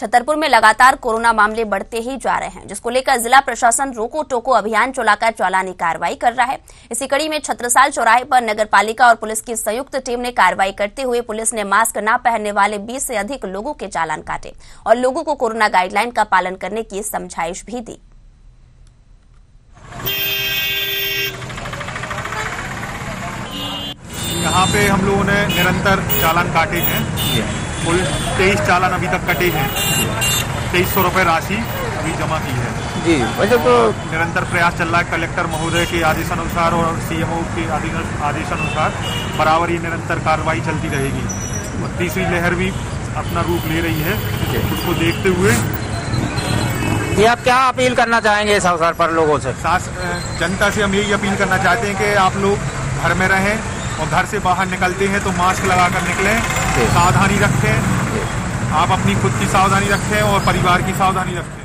छतरपुर में लगातार कोरोना मामले बढ़ते ही जा रहे हैं, जिसको लेकर जिला प्रशासन रोको टोको अभियान चलाकर चालानी कार्रवाई कर रहा है। इसी कड़ी में छत्रसाल चौराहे पर नगरपालिका और पुलिस की संयुक्त टीम ने कार्रवाई करते हुए पुलिस ने मास्क न पहनने वाले 20 से अधिक लोगों के चालान काटे और लोगों को कोरोना गाइडलाइन का पालन करने की समझाइश भी दी। यहाँ पे हम लोगों ने निरंतर चालान काटे हैं, कुल 23 चालान अभी तक कटे हैं। 2300 रुपये राशि अभी जमा की है जी। वैसे तो निरंतर प्रयास चल रहा है कलेक्टर महोदय के आदेशानुसार और सीएमओ के आदेशानुसार बराबर ये निरंतर कार्रवाई चलती रहेगी। तीसरी लहर भी अपना रूप ले रही है, उसको देखते हुए ये आप क्या अपील करना चाहेंगे इस अवसर पर लोगों से? जनता से हम यही अपील करना चाहते हैं कि आप लोग घर में रहें और घर से बाहर निकलते हैं तो मास्क लगा कर निकलें, सावधानी रखें, आप अपनी खुद की सावधानी रखें और परिवार की सावधानी रखें।